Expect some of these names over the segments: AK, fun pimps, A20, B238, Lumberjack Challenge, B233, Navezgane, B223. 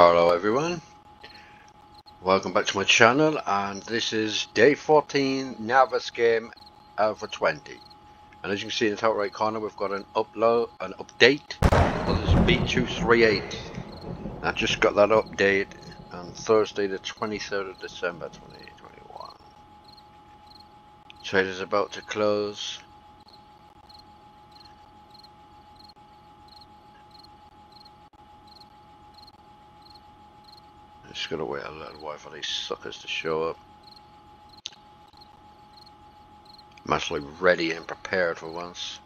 Hello everyone, welcome back to my channel, and this is day 14 Navezgane A20, and as you can see in the top right corner we've got an update of this B238. I just got that update on Thursday the 23rd of December 2021. Trade is about to close. Just gotta wait a little while for these suckers to show up. I'm actually ready and prepared for once.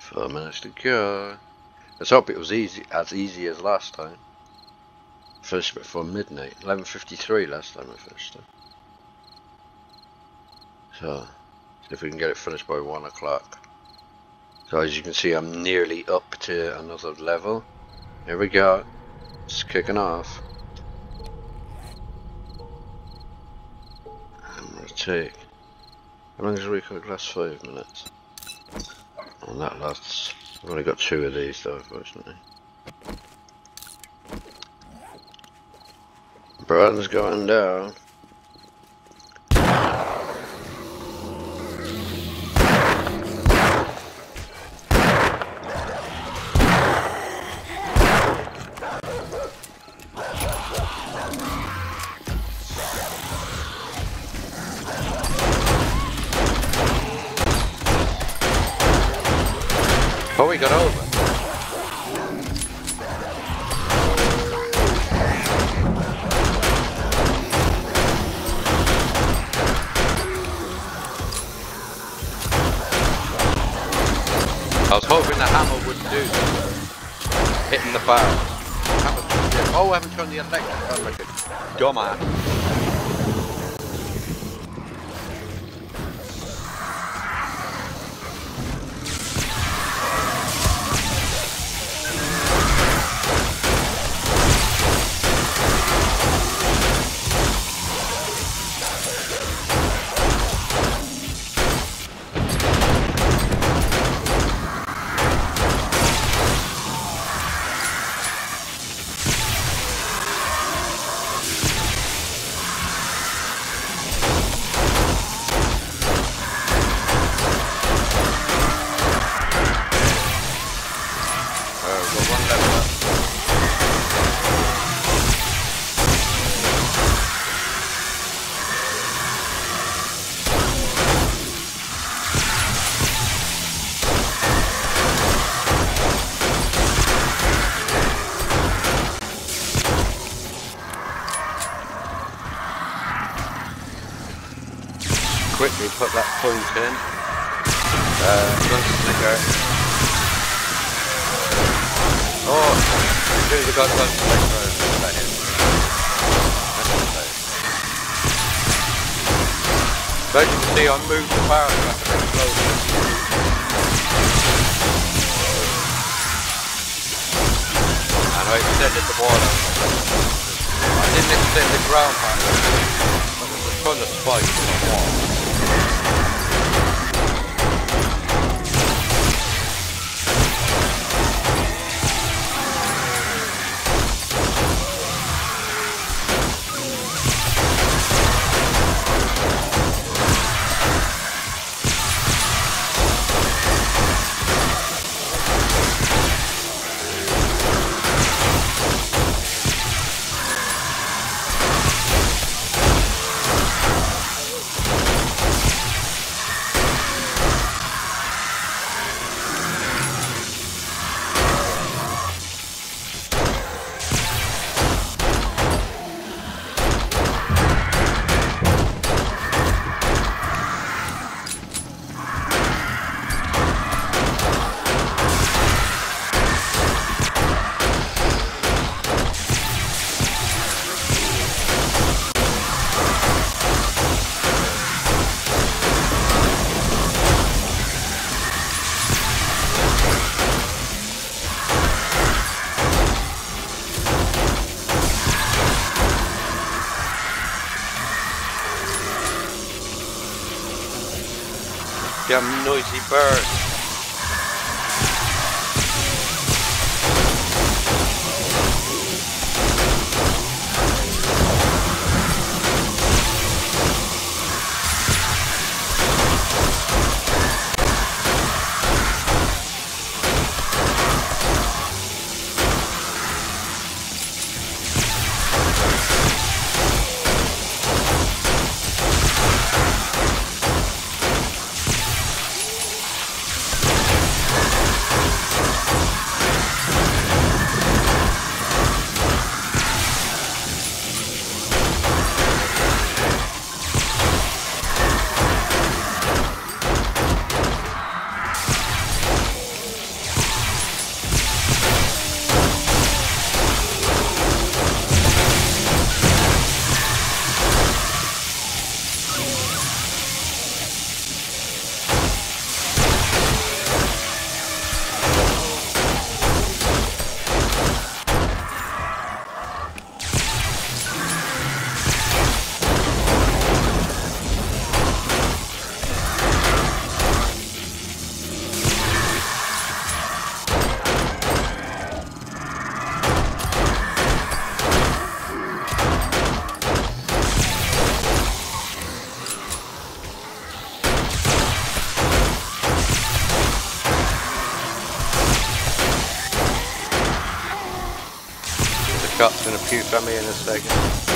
Four minutes to go. Let's hope it was as easy as last time. Finished before midnight, 11:53 last time I finished it. So, see if we can get it finished by 1 o'clock. So as you can see, I'm nearly up to another level. Here we go, it's kicking off. I'm going to take, how long does it record? Last 5 minutes. And that lasts, I've only got 2 of these though, unfortunately. Burton's going down. Oh, we got over. I was hoping the hammer would do that. Hitting the barrel. Oh, I haven't turned the electric on like a quickly put that point in. Oh, dude, we got lunch snicker. But as you can see, I moved the barrel back a bit closer. And I extended the water. I didn't extend the ground part, but there's a ton of spikes in the wall. them noisy birds. Cut's gonna puke at me in a second.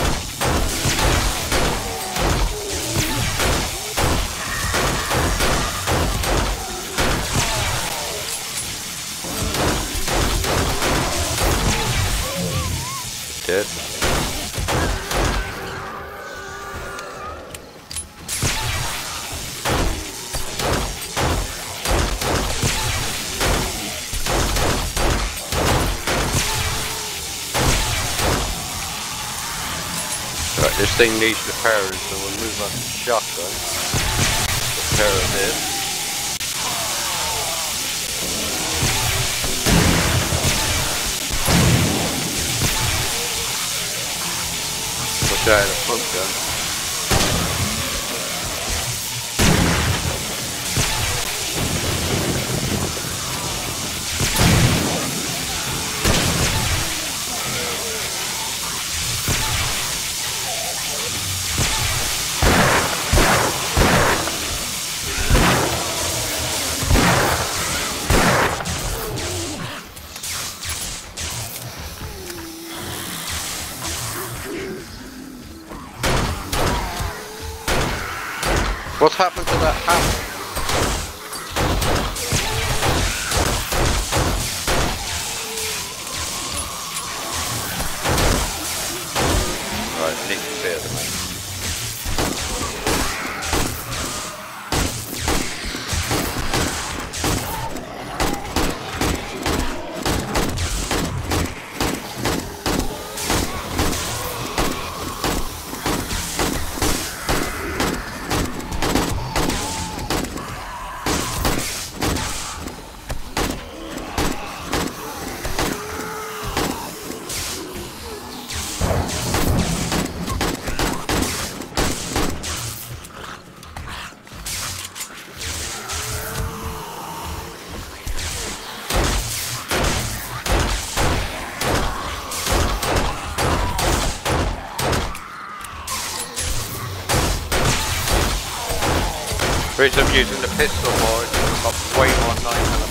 This thing needs repairs, so we'll move on to the shotgun. Repair this. Wish I had a pump gun. What's happened to that house? Right, I need to clear them . The reason I'm using the pistol more is because I've got way more 9mm.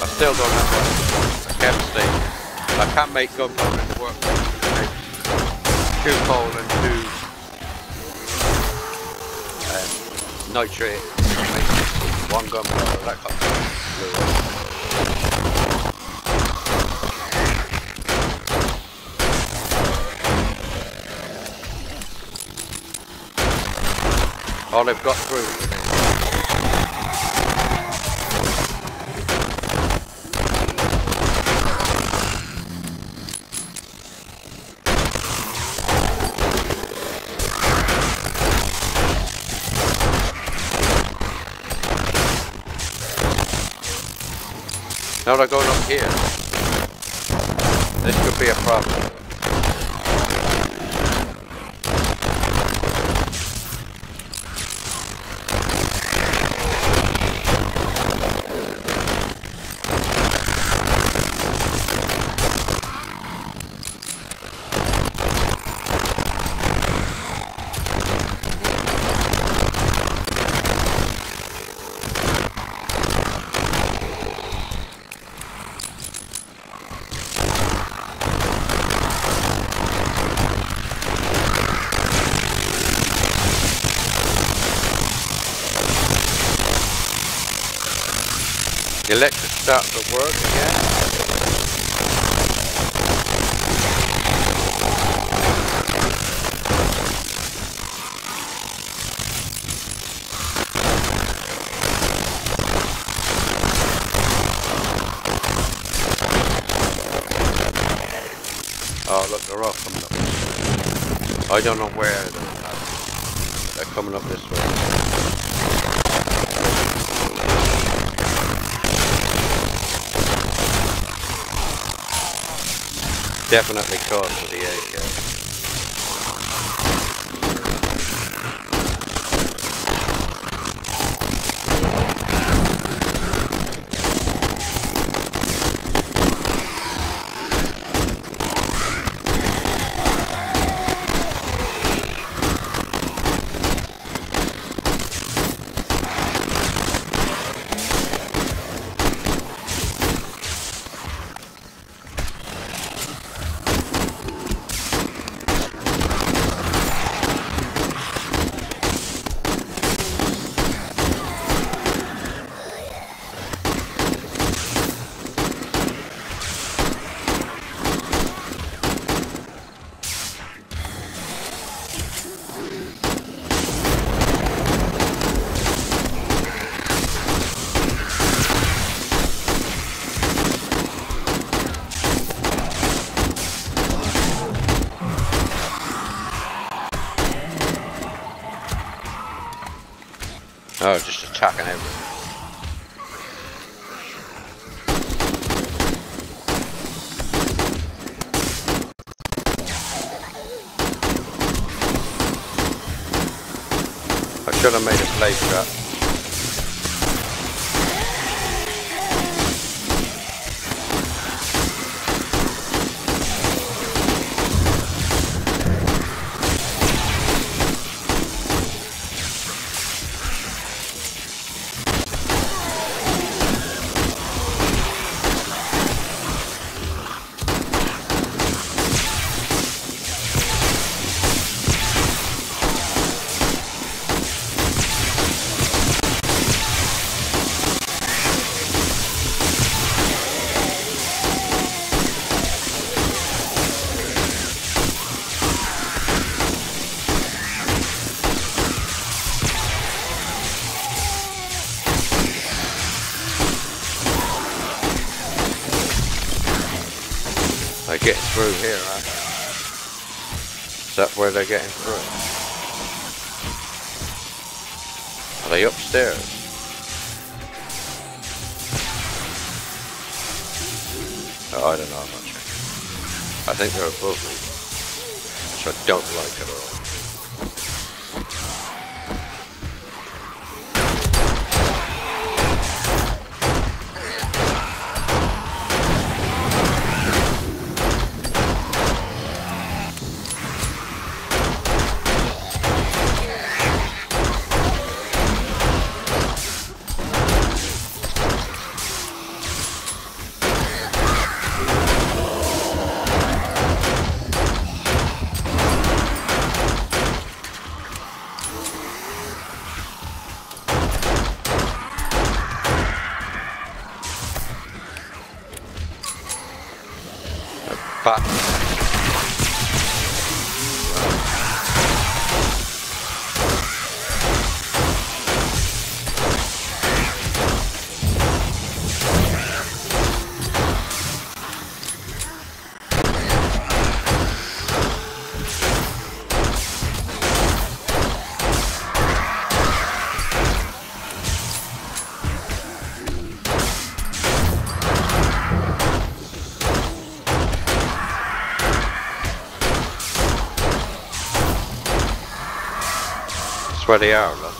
I still don't have a chem station. I can't make gunpowder in the workplace. Two coal and two nitrate. One gunpowder, that can't be blue. Oh, they've got through. Now they're going up here. This could be a problem. The electric start to work again. Oh look, they're all coming up. I don't know where they're coming up this way. Definitely caught for the Oh, just attacking everything. I should have made a play trap. Get through here, right? Is that where they're getting through? Are they upstairs? Oh, I don't know how much. I think they're above me, which I don't like at all. Where they are, look.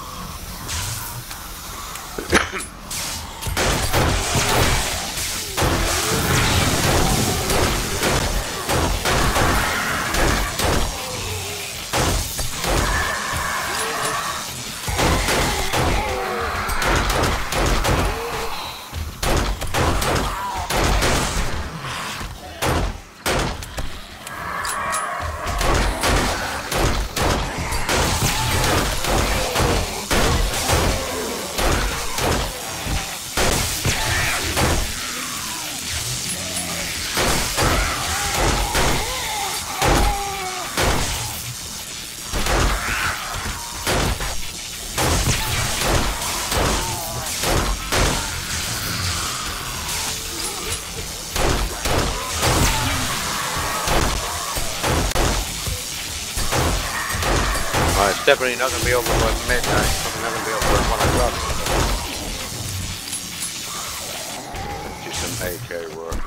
definitely not going to be over by midnight. It's not going to be over by 1 o'clock. Do some AK work.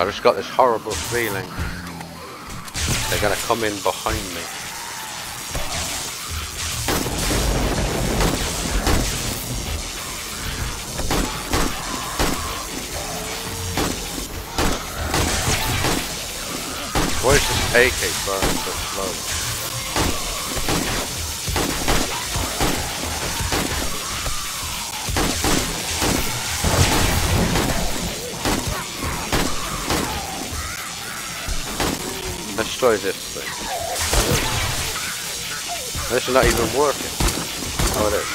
I just got this horrible feeling they're gonna come in behind me. Why is this AK firing so slow? Destroy this thing. This is not even working. Oh, it is.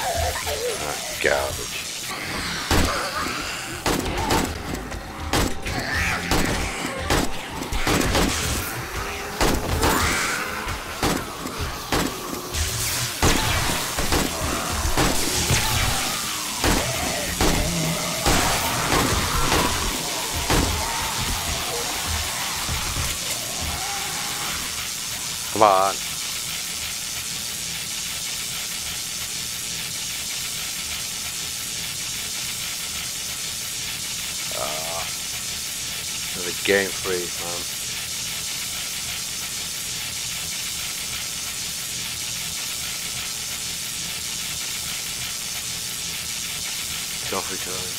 Ah, garbage. Come on. Another game freeze, man. Coffee time.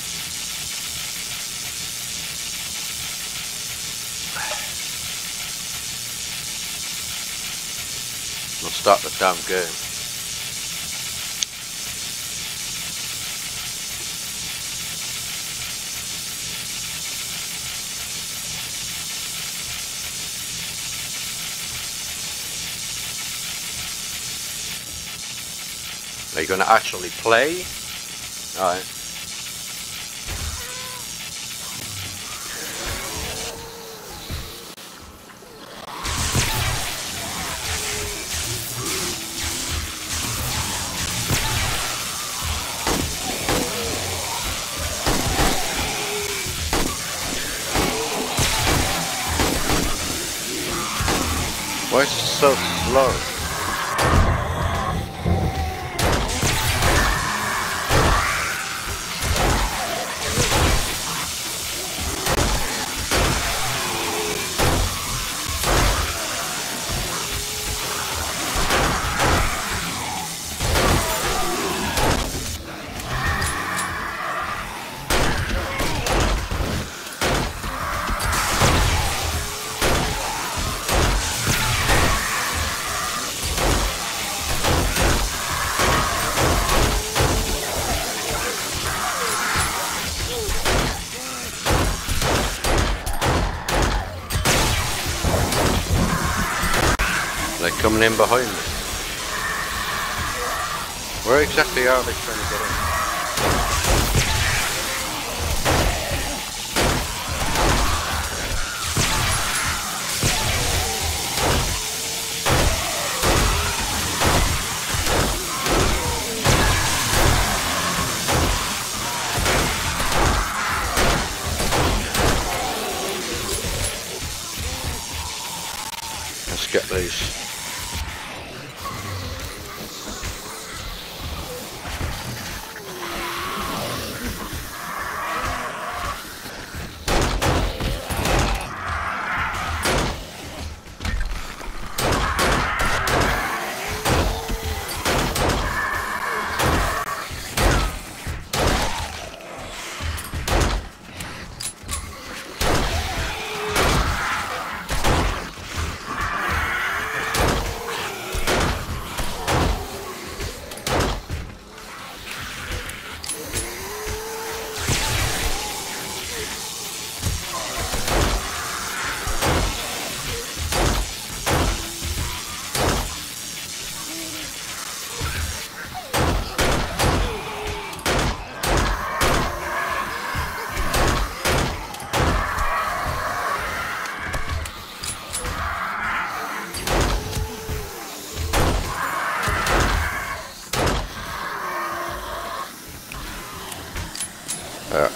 We'll start the damn game. Are you going to actually play? Alright. Why is it so slow? Coming in behind me. Where exactly are they trying to get in? Let's get these.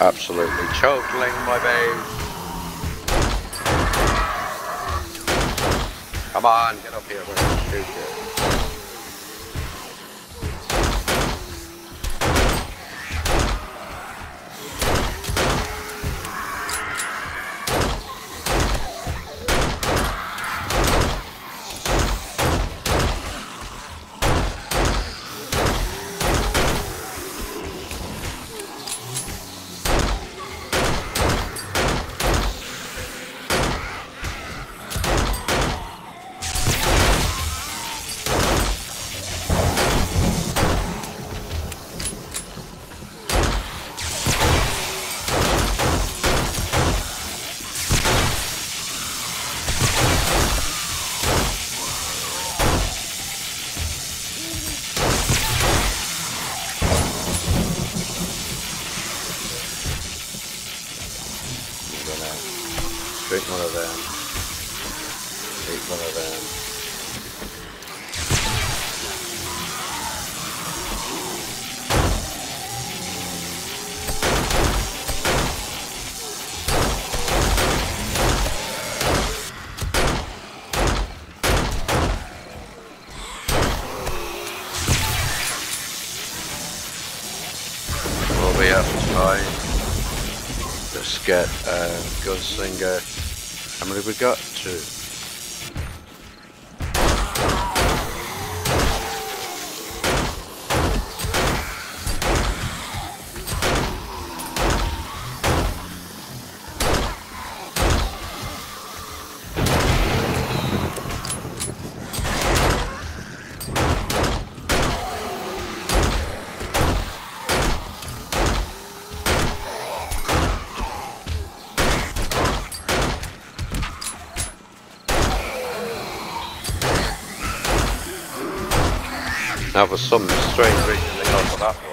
Absolutely chortling, my babes. Come on, get up here where I can shoot Let's get Gunslinger. How many have we got? Two. Now for some strange reason they go for that one.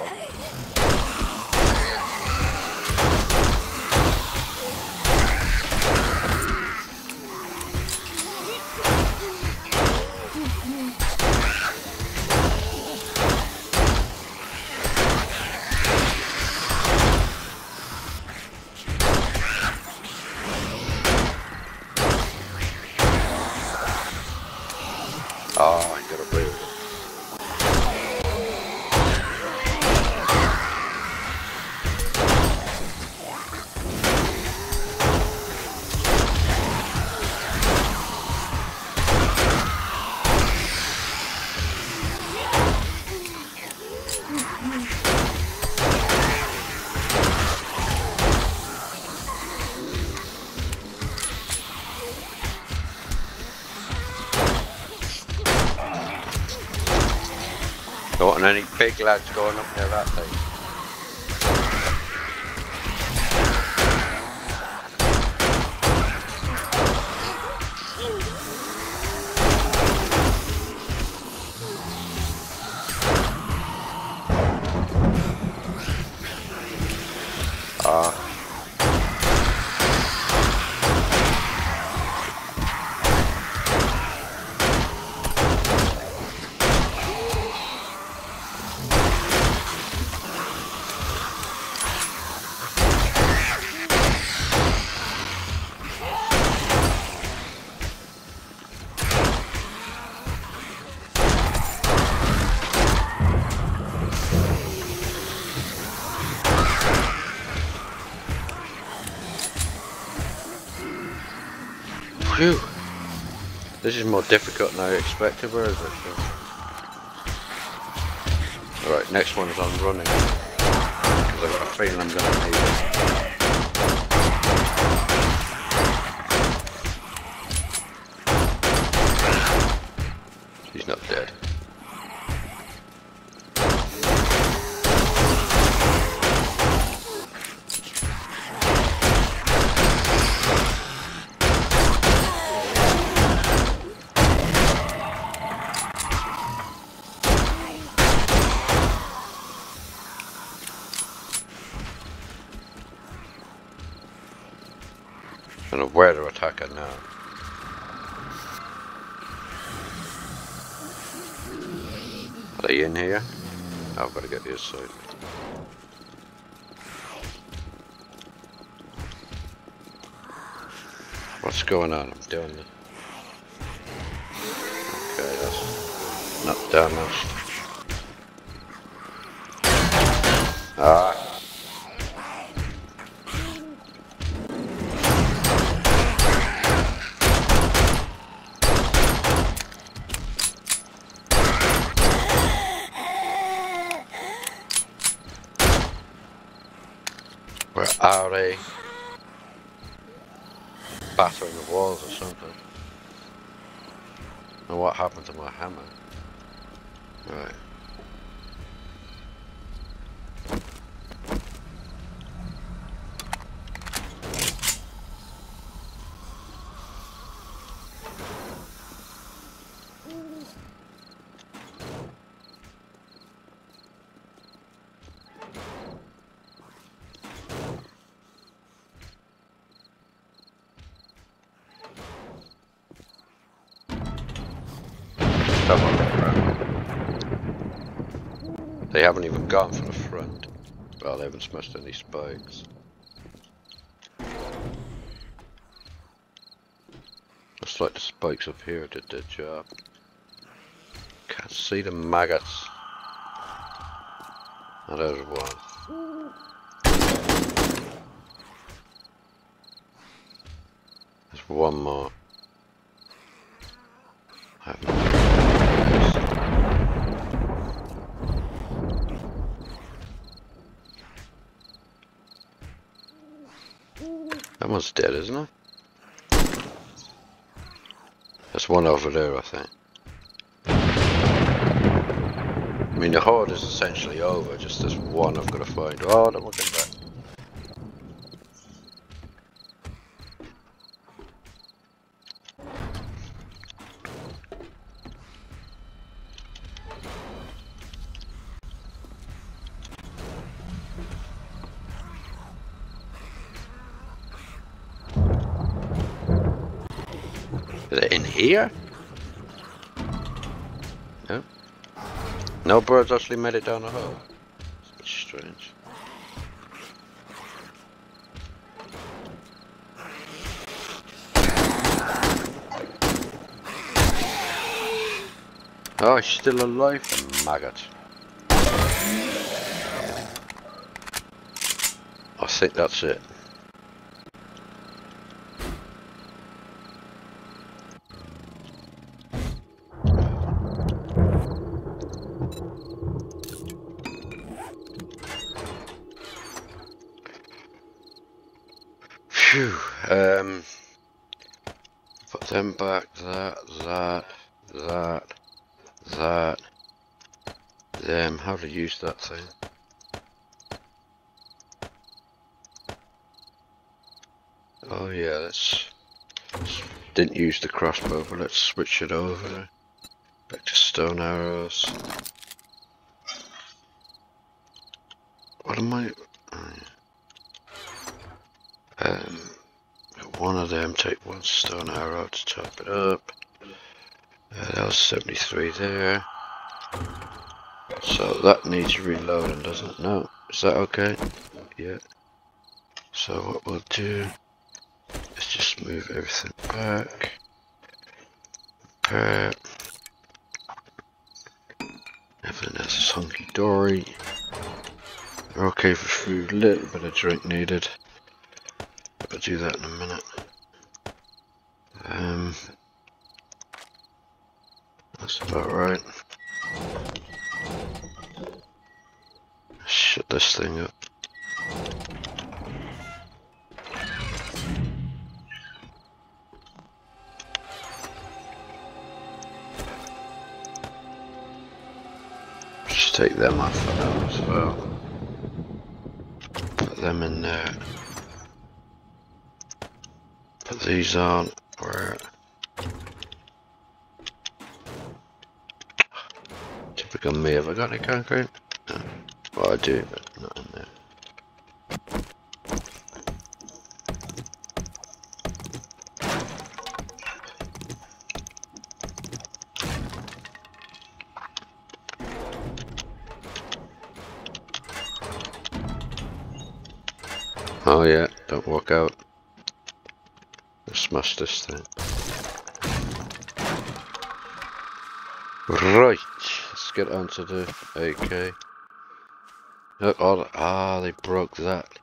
Don't want any big lads going up near that thing. Phew. This is more difficult than I expected. Where is it? Alright, next one is on running. Because I've got a feeling I'm going to need it. I don't know where to attack her now. Are they in here? Oh, I've got to get the other side. What's going on? I'm doing this. Okay, that's not damaged. Ah. Where are they? Battering the walls or something. And what happened to my hammer? Right. They haven't even gone for the front. Well, they haven't smashed any spikes. Looks like the spikes up here did their job. Can't see the maggots. Oh, there's one. There's one more. I have no idea. That one's dead, isn't it? There's one over there, I think. I mean, the horde is essentially over, just this one I've got to find. Oh, I'm looking back. Is it in here? No. No birds actually made it down the hole. It's strange. Oh, he's still alive, the maggot. I think that's it. Phew, put them back, that, them, how to use that thing. Oh yeah, let's didn't use the crossbow, but let's switch it over, back to stone arrows. What am I? One of them, take one stone arrow to top it up. That was 73 there. So that needs reloading, doesn't it? No. Is that okay? Yeah. So what we'll do is just move everything back. Prepare. Everything else is hunky-dory. We're okay for food, little bit of drink needed. I'll do that in a minute. That's about right. Shut this thing up. Just take them off for now as well. Put them in there. These aren't where. Typical me, have I got any concrete? No. Well, I do, but not in there. Oh, yeah, don't walk out. smash this thing. Right, let's get onto the AK. Look, oh, ah, they broke that.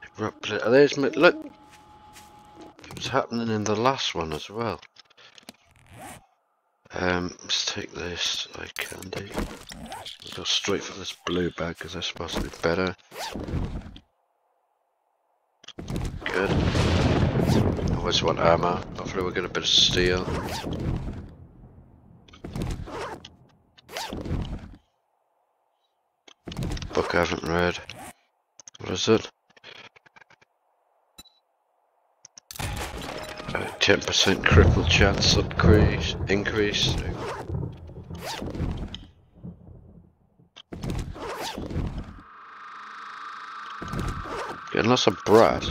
They broke, there's me, look. It was happening in the last one as well. Let's take this eye candy. I'll go straight for this blue bag because that's supposed to be better. Good. I always want armor. Hopefully we'll get a bit of steel. Book I haven't read. What is it? 10% cripple chance increase. Getting lots of brass.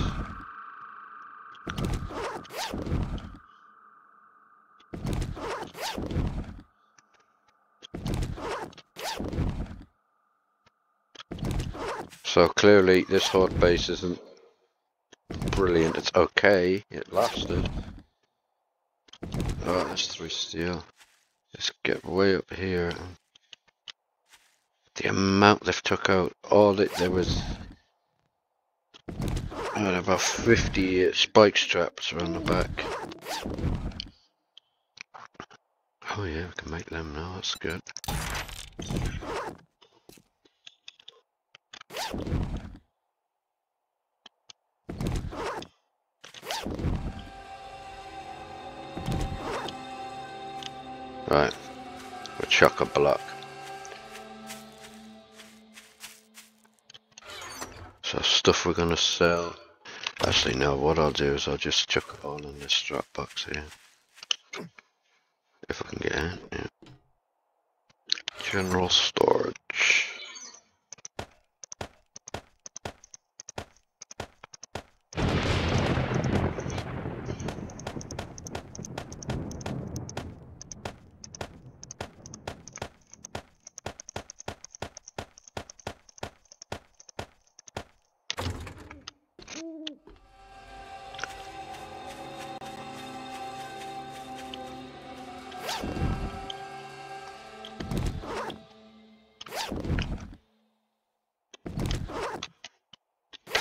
So clearly this horde base isn't brilliant. It's okay, it lasted. Oh, that's 3 steel. Let's get way up here. The amount they've took out, all it there was about 50 spike straps around the back. Oh yeah, we can make them now, that's good. Right, we're chock-a-block. So stuff we're gonna sell. Actually no, what I'll do is I'll just chuck it all in this strap box here. If I can get in, yeah. General storage.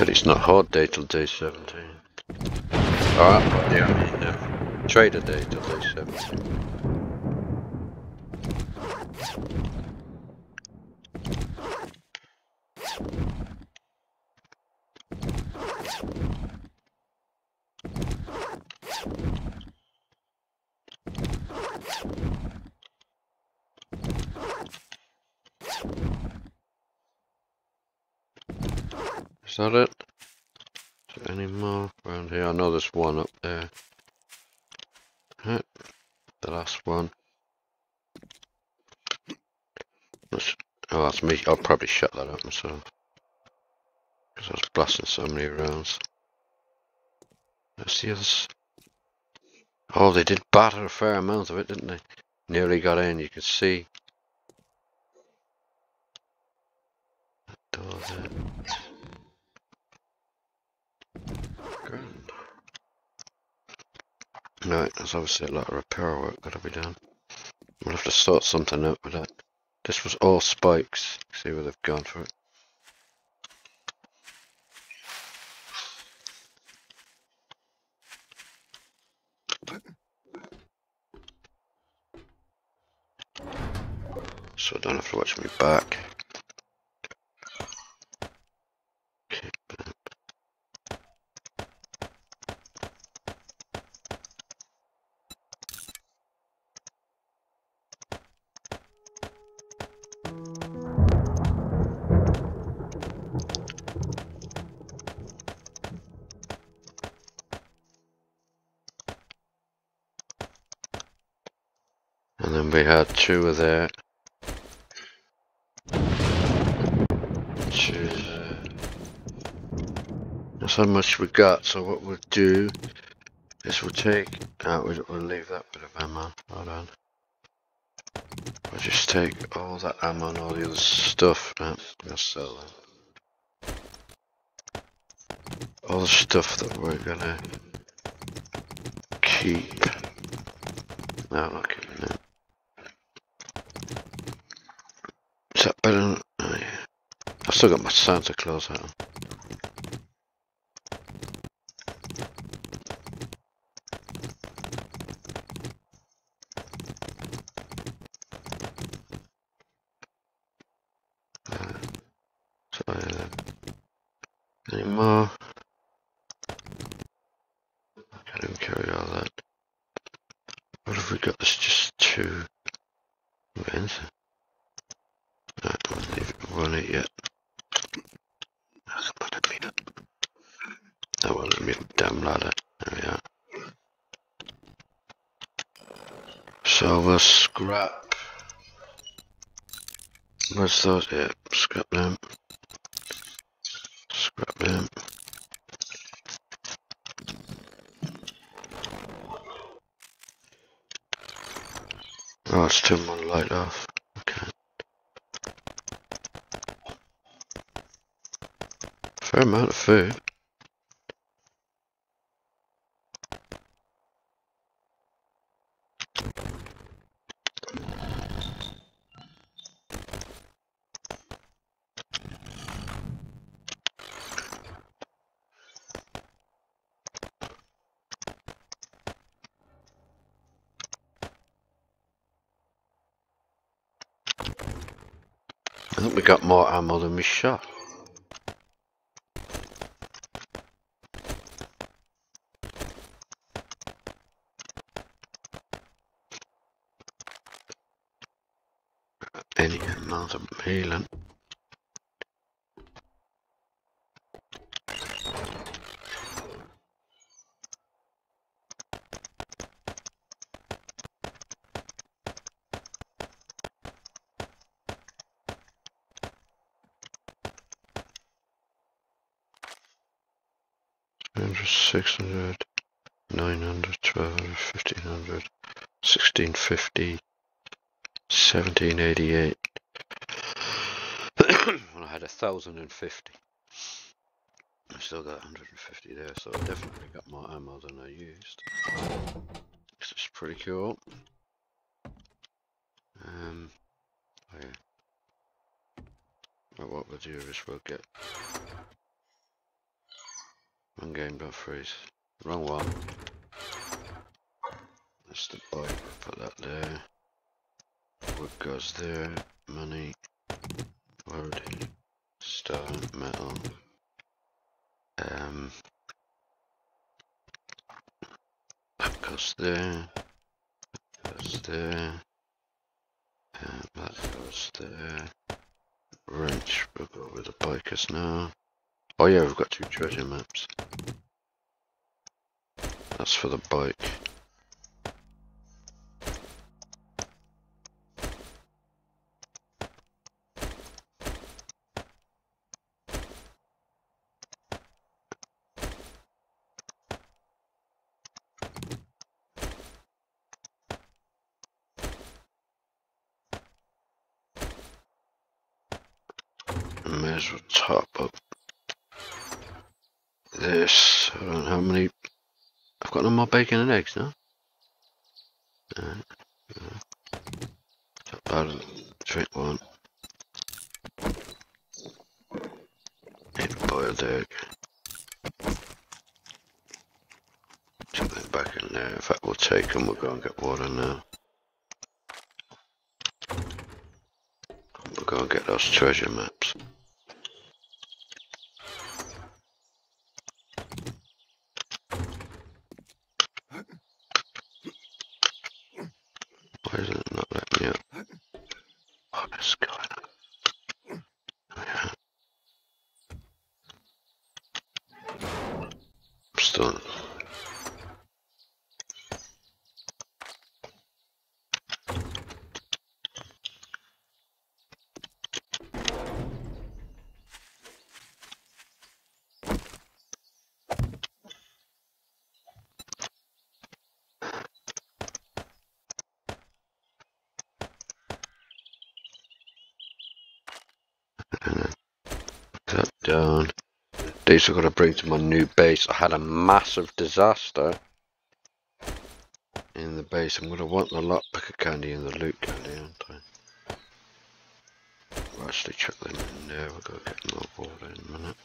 But it's not hard day till day 17. Ah, oh, yeah, I mean, trader day till day 17. Is that it? Is there any more around here? I know there's one up there. The last one. That's, oh, that's me. I'll probably shut that up myself. Because I was blasting so many rounds. That's the others. Oh, they did batter a fair amount of it, didn't they? Nearly got in, you could see. That door there. Grand. Right, there's obviously a lot of repair work gotta be done. We'll have to sort something out with that. This was all spikes. See where they've gone for it. So I don't have to watch me back. And then we had 2 of that. 2 of that. That's how much we got, so what we'll do is we'll take... Ah, we'll leave that bit of ammo. Hold on. We'll just take all that ammo and all the other stuff. Ah, we'll sell that. All the stuff that we're gonna sheep. That'll look in a minute. Is that better? Oh, yeah. I've still got my Santa Claus hat on. Scrap. Where's those? Yeah, scrap them. Scrap them. Oh, it's turned my light off. Okay. Fair amount of food. I think we got more ammo than we shot. Any amount of healing. $1,788 when I had 1,050. I still got 150 there, so I definitely got more ammo than I used. This is pretty cool. Oh yeah. Well, what we'll do is we'll get one game. Don't freeze. Wrong one. That's the bike. Put that there. What goes there? Money, wood, stone, metal. That goes there. That goes there. That goes there. Wrench. We'll go with the bikers now. Oh yeah, we've got two treasure maps. That's for the bike. Bacon and eggs, no? Top out of drink one. Need a boiled egg. Something back in there. In fact, we'll take them. We'll go and get water now. We'll go and get those treasure maps. Down. These are going to bring to my new base. I had a massive disaster in the base. I'm going to want the lock picker candy and the loot candy, aren't I? We'll actually chuck them in there. We've got to get more ball in a minute.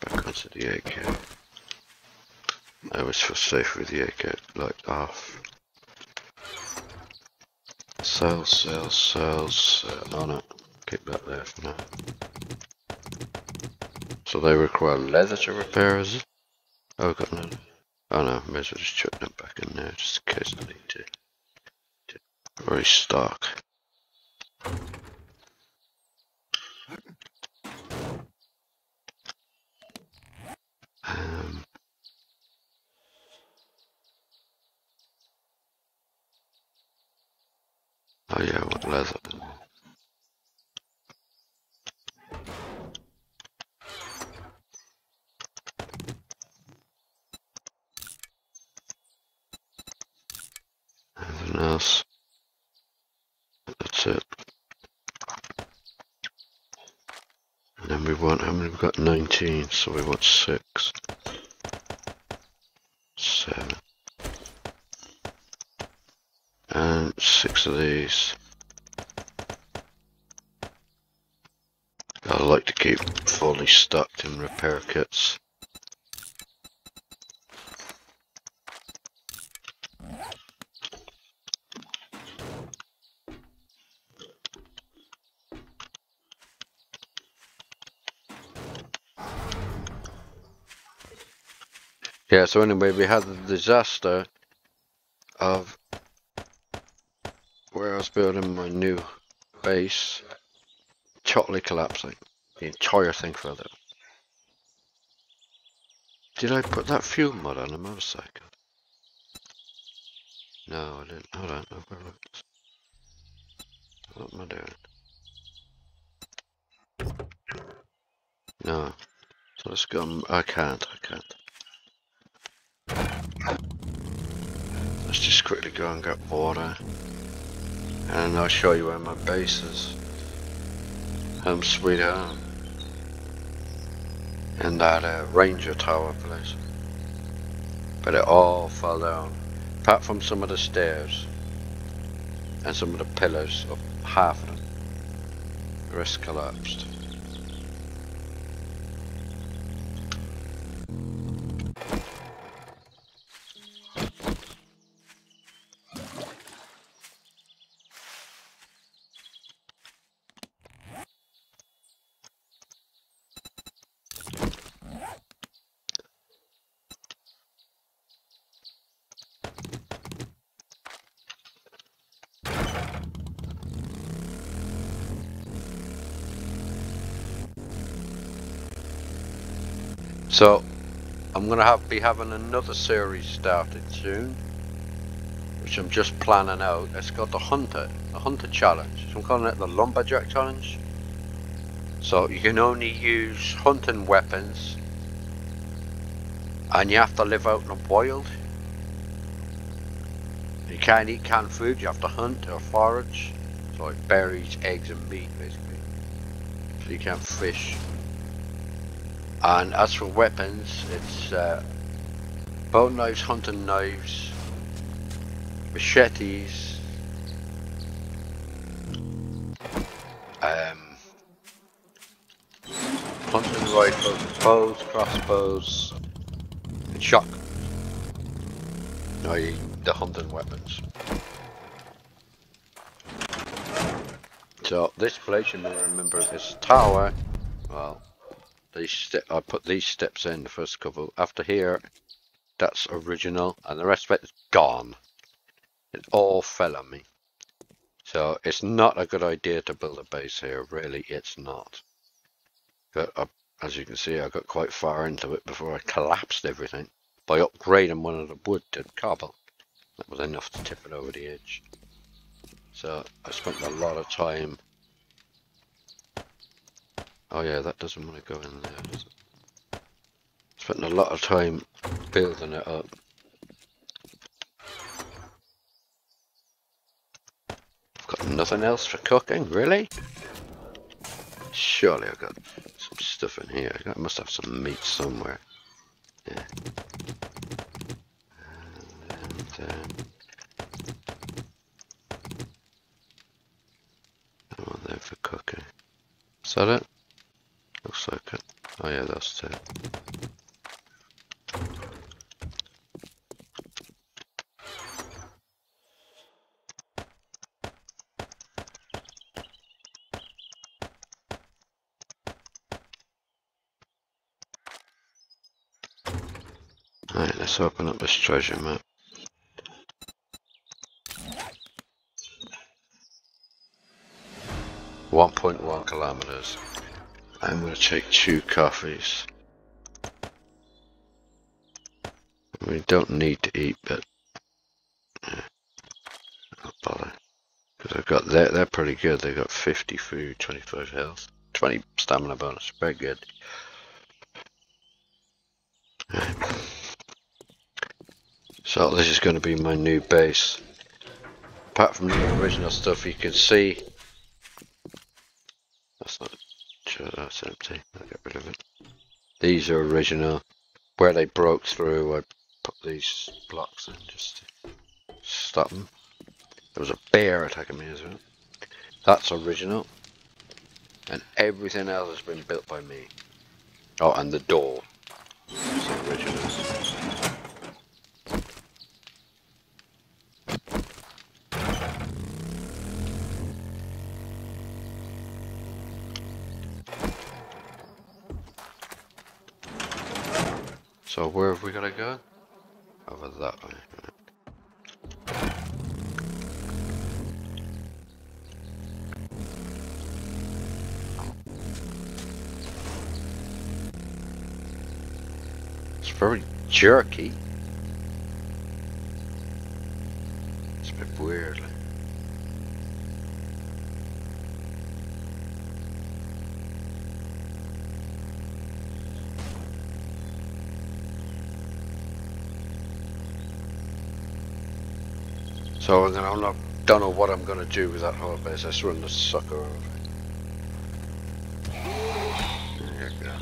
Back onto the AK. I always feel safe with the AK, like off. Sell, sell, sell, sell on it. Keep that there for now. So they require leather to repair us. Oh, I've got no. Oh no, may as well just chuck them back in there just in case I need to restock. Oh yeah, I want leather. Nothing else. That's it. And then we want, how many we got? 19, so we want 6. 7. And 6 of these. I like to keep fully stocked in repair kits. Yeah, so anyway, we had the disaster of where I was building my new base, totally collapsing. The entire thing fell down. Did I put that fuel mod on a motorcycle? No, I didn't. Hold on, I've got to look. What am I doing? No. So let's go. I can't. Let's just quickly go and get water. And I'll show you where my base is. Home sweet home. In that ranger tower place. But it all fell down. Apart from some of the stairs. And some of the pillars of half of them. The rest collapsed. So, I'm going to be having another series started soon, which I'm just planning out. It's called the Hunter Challenge. So I'm calling it the Lumberjack Challenge. So you can only use hunting weapons, and you have to live out in the wild. You can't eat canned food, you have to hunt or forage. So like berries, eggs and meat basically. So you can't fish. And as for weapons, it's bone knives, hunting knives, machetes, hunting rifles, bows, crossbows, and shotguns. I.e. the hunting weapons. So this place, you may remember this tower, well, I put these steps in the first couple. After here, that's original, and the rest of it is gone. It all fell on me. So it's not a good idea to build a base here. Really, it's not. But as you can see, I got quite far into it before I collapsed everything by upgrading one of the wood to cobble. That was enough to tip it over the edge. So I spent a lot of time. Oh yeah, that doesn't want to go in there, does it? Spent a lot of time building it up. I've got nothing else for cooking, really? Surely I've got some stuff in here. I must have some meat somewhere. Yeah. And then That one there for cooking. Is that it? Looks like it. Oh yeah, that's it. Alright, let's open up this treasure map. .1 kilometers. I'm going to take 2 coffees. We don't need to eat, but yeah, not bother. Because I've got that, they're pretty good. They've got 50 food, 25 health, 20 stamina bonus. Very good. Right. So this is going to be my new base. Apart from the original stuff, you can see. That's empty. I'll get rid of it. These are original. Where they broke through, I put these blocks in just to stop them. There was a bear attacking me as well. That's original. And everything else has been built by me. Oh, and the door. That's original. So where have we got to go? Over that way. It's very jerky. It's a bit weird. So then I'm not, don't know what I'm going to do with that whole base. I just run the sucker over it. There you go.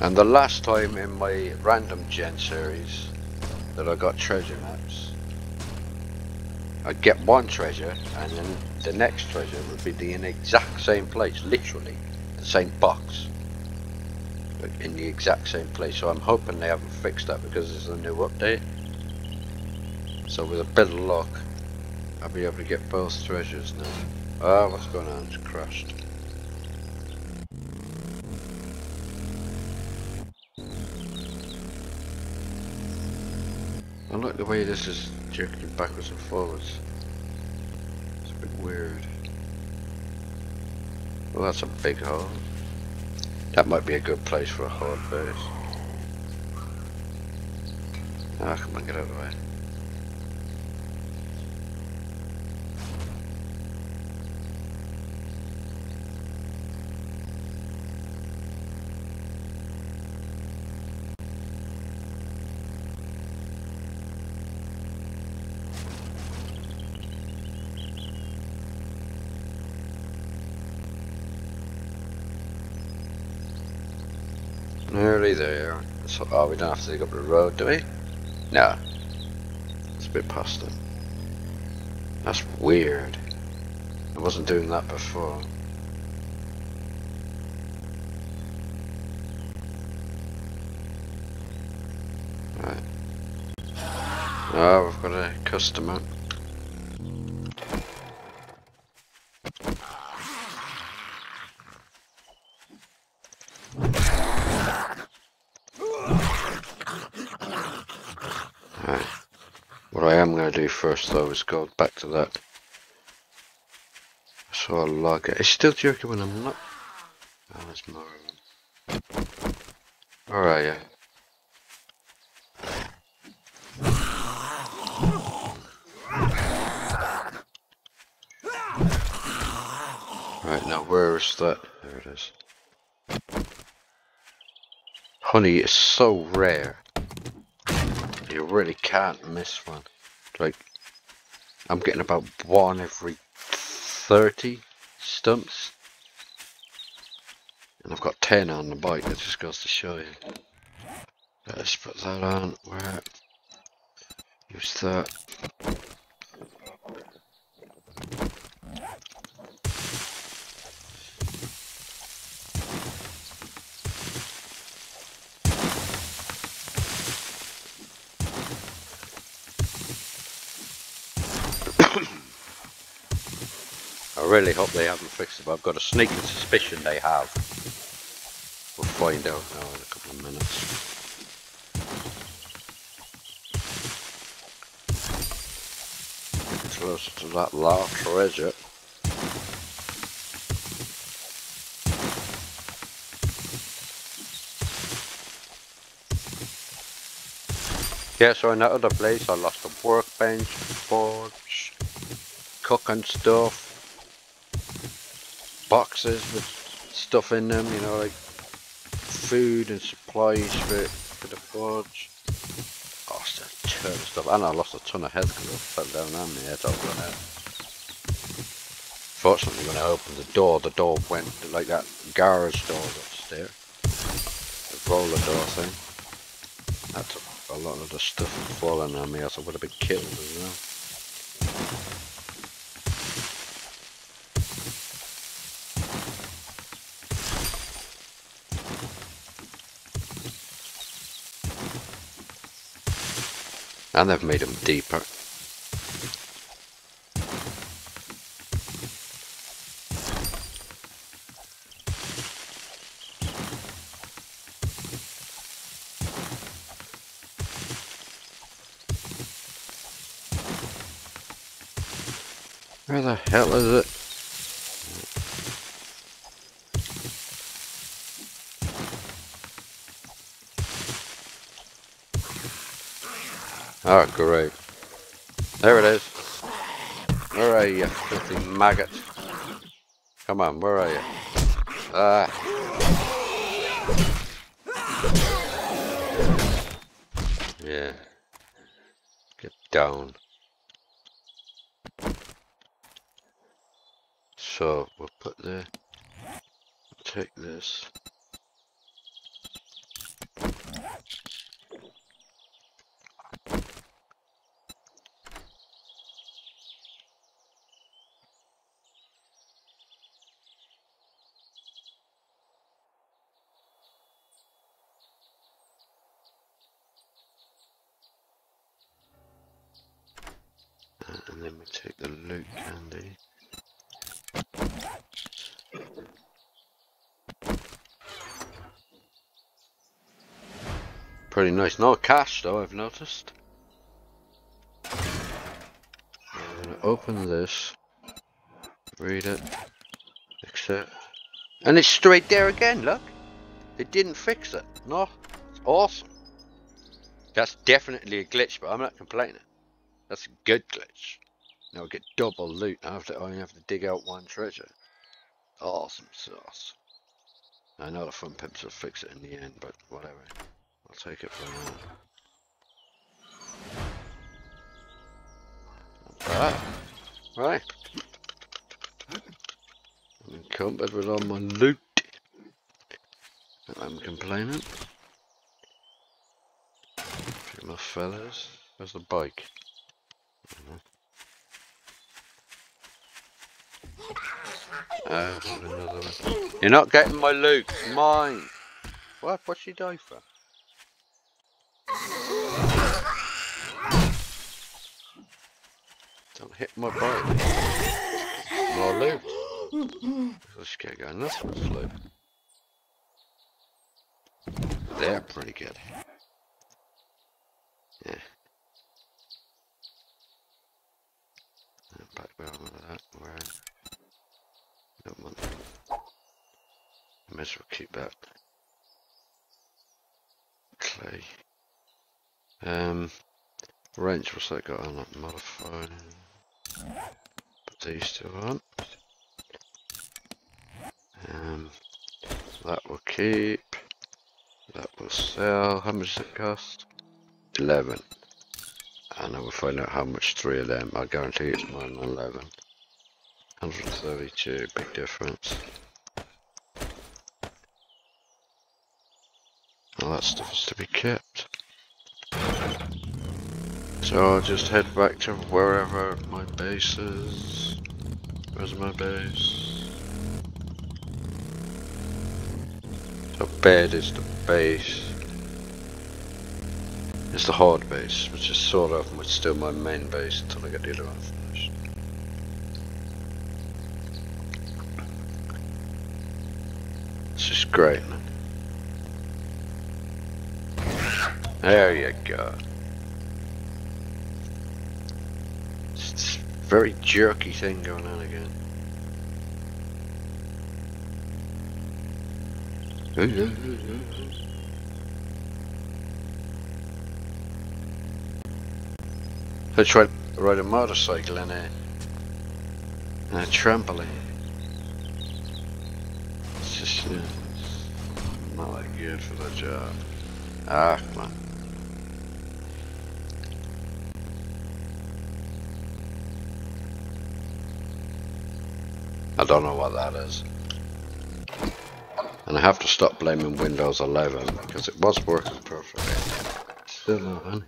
And the last time in my random gen series that I got treasure maps, I'd get one treasure and then the next treasure would be in the exact same place, literally the same box, but in the exact same place. So I'm hoping they haven't fixed that because it's a new update. So with a bit of luck, I'll be able to get both treasures now. Oh, what's going on? It's crashed. I like the way this is jerking backwards and forwards. It's a bit weird. Well, that's a big hole. That might be a good place for a hard base. Ah, come on, get out of the way. Nearly there. So, oh, we don't have to dig up the road, do we? No. It's a bit past it. That's weird. I wasn't doing that before. Right. Oh, we've got a customer. What I am going to do first though is go back to that. I saw a log. It's still jerky when I'm not. Oh, there's more of them. Where are you? Right, now where is that? There it is. Honey is so rare. You really can't miss one. Like, I'm getting about one every 30 stumps. And I've got 10 on the bike, that just goes to show you. Let's put that on, where? Use that. I really hope they haven't fixed it, but I've got a sneaking suspicion they have. We'll find out now in a couple of minutes. Closer to that large treasure. Yeah, so in that other place I lost a workbench, forge, cooking stuff, boxes with stuff in them, you know, like food and supplies for the forge. I lost a ton of stuff, and I lost a ton of health because I fell down on my head over there. Fortunately, when I opened the door went to, like that garage door that's there, the roller door thing. That's a lot of the stuff falling on me, else I would have been killed as well. And they've made them deeper. Where the hell is it? Oh great. There it is. Where are you, filthy maggot? Come on, where are you? Ah. Yeah. Get down. So we'll put the take this. And then we take the loot candy. Pretty nice. No cash though, I've noticed. I'm going to open this, read it, fix it. And it's straight there again, look. They didn't fix it. No, it's awesome. That's definitely a glitch, but I'm not complaining. That's a good glitch. Now I get double loot. I only have to dig out one treasure. Awesome sauce. I know the Fun Pimps will fix it in the end, but whatever. I'll take it for now. Ah, right. I'm encumbered with all my loot. I'm complaining. Pick my fellas. Where's the bike? Another one. You're not getting my loot, mine. What? What's she die for? Don't hit my bike. More loot. Let's get going. That's what's loot. They're pretty good. Yeah. Back where I want that, where I don't want that. I may as well keep that clay. Range, what's that got on it? Modified. Put these two on. That will keep. That will sell. How much does it cost? 11. and I will find out how much three of them. I guarantee it's more than 11. 132, big difference. All that stuff is to be kept. So I'll just head back to wherever my base is. Where's my base? The bed is the base. It's the hard base, which is sort of still my main base until I get the other one finished. It's just great, man. There you go. It's a very jerky thing going on again. I tried to ride a motorcycle and a trampoline. It's just not that good for the job. Ah, come on. I don't know what that is, and I have to stop blaming Windows 11 because it was working perfectly. Still not any.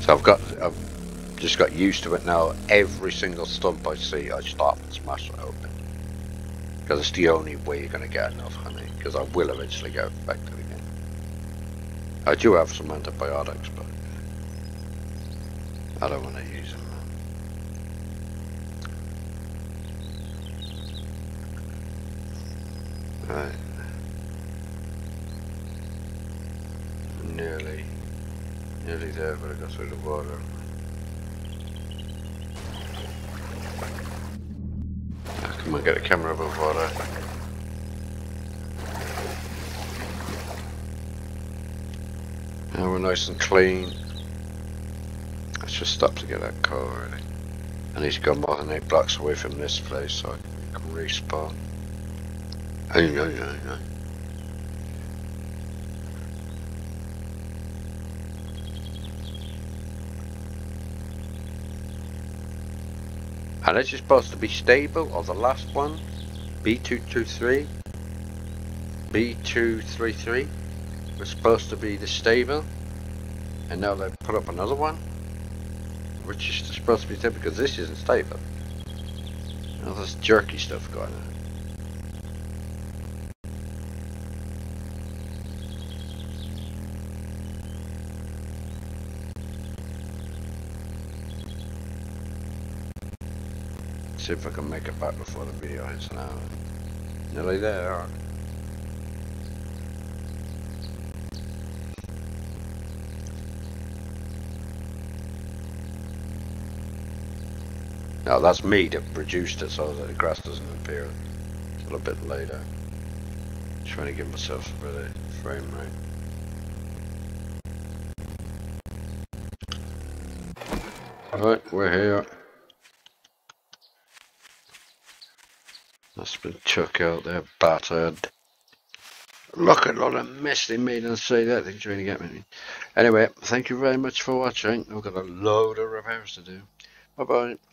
So I've just got used to it now. Every single stump I see, I stop and smash it open because it's the only way you're going to get enough honey. Because I will eventually go back to it again. I do have some antibiotics, but I don't want to use them. Right. Nearly there, but I got through the water. Oh, come on, get a camera above water. Now we're nice and clean. I should stop to get that car already. I need to go more than 8 blocks away from this place so I can respawn. No. And this is supposed to be stable, or the last one, B223, B233, was supposed to be the stable, and now they've put up another one, which is supposed to be stable because this isn't stable. Now there's jerky stuff going on. See if I can make it back before the video hits an hour. Nearly there, aren't I? Now that's me that produced it so that the grass doesn't appear a little bit later. Trying to give myself a bit of frame rate. Right, we're here. That's been chuck out there, battered. Look at all the mess they made and say that they're trying to get me. Anyway, thank you very much for watching. We've got a load of repairs to do. Bye bye.